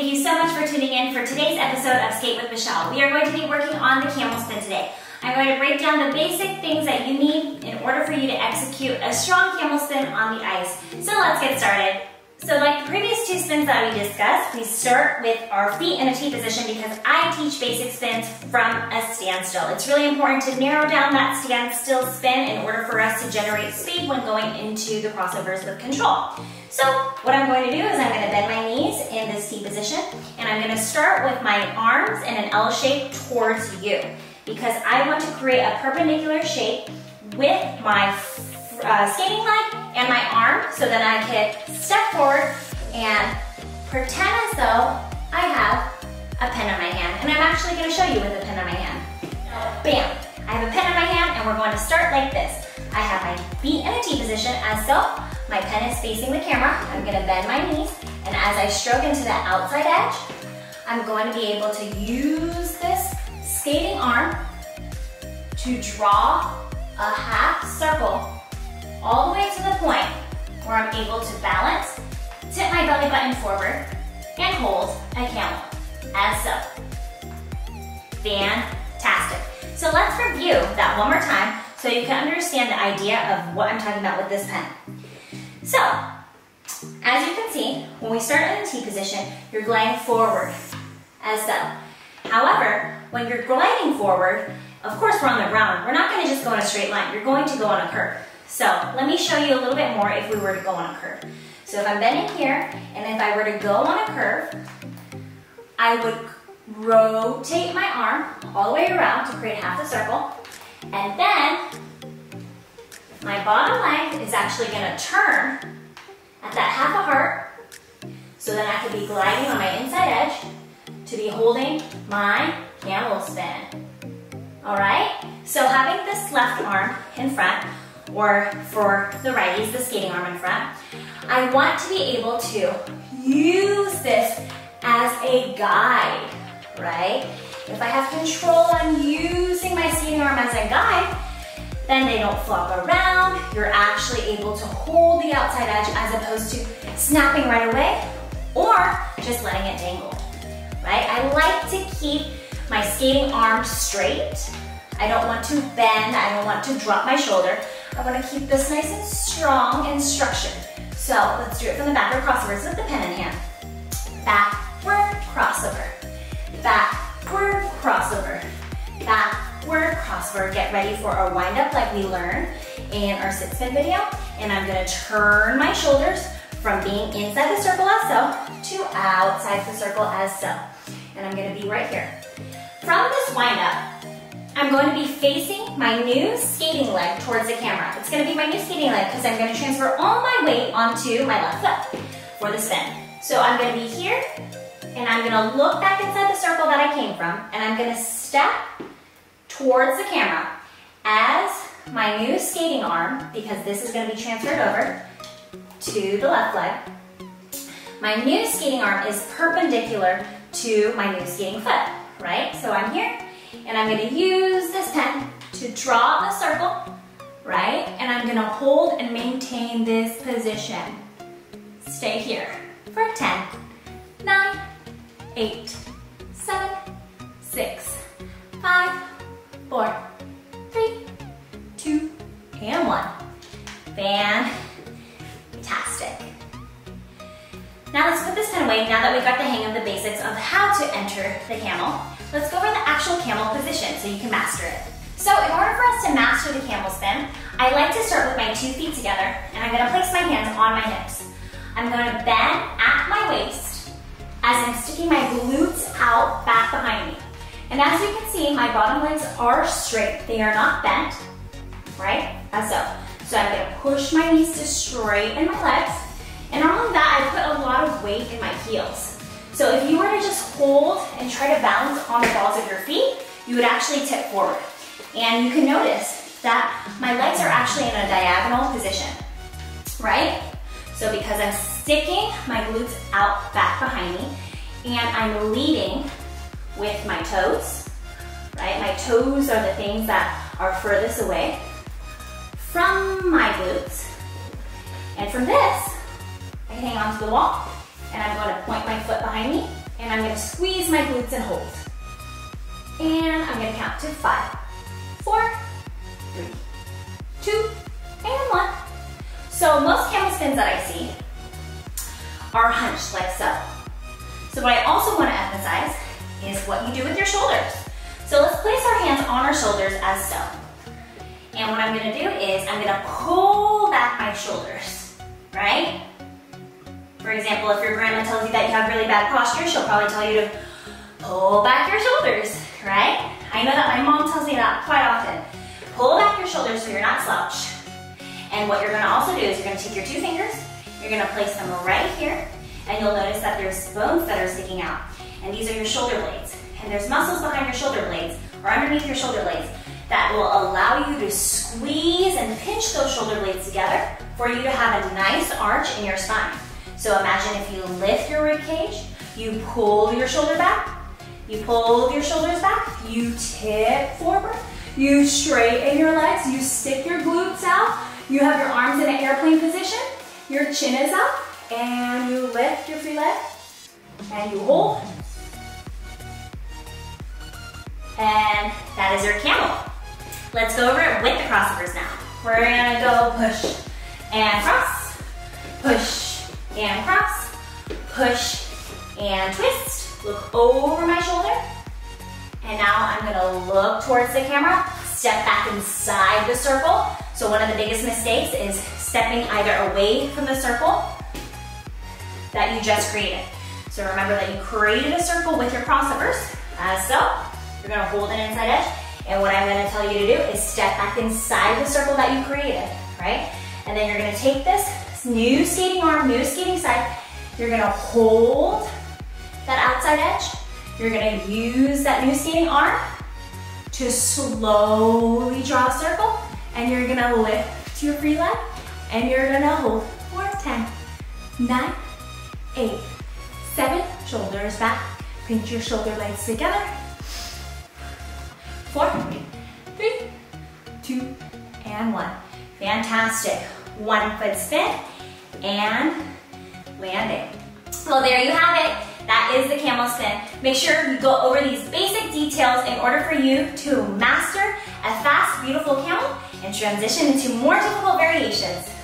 Thank you so much for tuning in for today's episode of Skate with Michelle. We are going to be working on the camel spin today. I'm going to break down the basic things that you need in order for you to execute a strong camel spin on the ice. So let's get started. So like the previous two spins that we discussed, we start with our feet in a T position because I teach basic spins from a standstill. It's really important to narrow down that standstill spin in order for us to generate speed when going into the crossovers with control. So what I'm going to do is I'm going to bend my knees in this T position, and I'm going to start with my arms in an L shape towards you because I want to create a perpendicular shape with my skating leg and my arm, so then I can step forward and pretend as though I have a pen in my hand. And I'm actually going to show you with a pen in my hand. Bam! I have a pen in my hand, and we're going to start like this. I have my feet in a T position as so. My pen is facing the camera. I'm going to bend my knees, and as I stroke into the outside edge, I'm going to be able to use this skating arm to draw a half circle all the way to the point where I'm able to balance, tip my belly button forward, and hold a camel, as so. Fantastic. So let's review that one more time so you can understand the idea of what I'm talking about with this pen. So, as you can see, when we start in the T position, you're gliding forward, as so. However, when you're gliding forward, of course we're on the ground. We're not going to just go in a straight line. You're going to go on a curve. So let me show you a little bit more if we were to go on a curve. So if I'm bending here, and if I were to go on a curve, I would rotate my arm all the way around to create half a circle, and then my bottom leg is actually going to turn at that half a heart, so then I could be gliding on my inside edge to be holding my camel spin. Alright? So having this left arm in front, or for the righties, the skating arm in front, I want to be able to use this as a guide, right? If I have control, I'm using my skating arm as a guide, then they don't flop around. You're actually able to hold the outside edge as opposed to snapping right away or just letting it dangle, right? I like to keep my skating arm straight. I don't want to bend, I don't want to drop my shoulder. I want to keep this nice and strong and structured. So let's do it from the backward crossovers with the pen in hand. Backward crossover, backward crossover, backward crossover. Get ready for our wind up like we learned in our sit spin video. And I'm going to turn my shoulders from being inside the circle as so to outside the circle as so. And I'm going to be right here. From this wind up, I'm going to be facing my new skating leg towards the camera. It's going to be my new skating leg because I'm going to transfer all my weight onto my left foot for the spin. So I'm going to be here, and I'm going to look back inside the circle that I came from, and I'm going to step towards the camera as my new skating arm, because this is going to be transferred over to the left leg. My new skating arm is perpendicular to my new skating foot, right? So I'm here, and I'm going to use this pen to draw a circle, right? And I'm going to hold and maintain this position. Stay here for 10, 9, 8, 7, 6, 5, 4, 3, 2, and 1. Fantastic. Now let's put this pen away now that we've got the hang of the basics of how to enter the camel. Let's go over the actual camel position so you can master it. So in order for us to master the camel spin, I like to start with my 2 feet together, and I'm going to place my hands on my hips. I'm going to bend at my waist as I'm sticking my glutes out back behind me. And as you can see, my bottom legs are straight. They are not bent, right? As so. So I'm going to push my knees to straighten my legs, and not only that, I put a lot of weight in my heels. So if you were to just hold and try to balance on the balls of your feet, you would actually tip forward. And you can notice that my legs are actually in a diagonal position, right? So because I'm sticking my glutes out back behind me, and I'm leading with my toes, right? My toes are the things that are furthest away from my glutes. And from this, I can hang onto the wall, and I'm going to point my foot behind me And I'm going to squeeze my glutes and hold. And I'm going to count to 5, 4, 3, 2, and 1. So most camel spins that I see are hunched like so. So what I also want to emphasize is what you do with your shoulders. So let's place our hands on our shoulders as so. And what I'm going to do is I'm going to pull back my shoulders, right? For example, if your grandma tells you that you have really bad posture, she'll probably tell you to pull back your shoulders, right? I know that my mom tells me that quite often. Pull back your shoulders so you're not slouched. And what you're going to also do is you're going to take your 2 fingers, you're going to place them right here, and you'll notice that there's bones that are sticking out. And these are your shoulder blades. And there's muscles behind your shoulder blades, or underneath your shoulder blades, that will allow you to squeeze and pinch those shoulder blades together for you to have a nice arch in your spine. So imagine if you lift your rib cage, you pull your shoulder back, you pull your shoulders back, you tip forward, you straighten your legs, you stick your glutes out, you have your arms in an airplane position, your chin is up, and you lift your free leg, and you hold. And that is your camel. Let's go over it with the crossovers now. We're gonna go push and cross, push and cross, push and twist. Look over my shoulder. And now I'm gonna look towards the camera, step back inside the circle. So one of the biggest mistakes is stepping either away from the circle that you just created. So remember that you created a circle with your crossovers, as so. You're gonna hold an inside edge, and what I'm gonna tell you to do is step back inside the circle that you created, right? And then you're gonna take this new skating arm, new skating side, you're gonna hold that outside edge, you're gonna use that new skating arm to slowly draw a circle, and you're gonna lift your free leg, and you're gonna hold for 10, 9, 8, 7, shoulders back, pinch your shoulder blades together, 4, 3, 2, and 1. Fantastic. 1 foot spin and landing. Well, there you have it. That is the camel spin. Make sure you go over these basic details in order for you to master a fast, beautiful camel and transition into more difficult variations.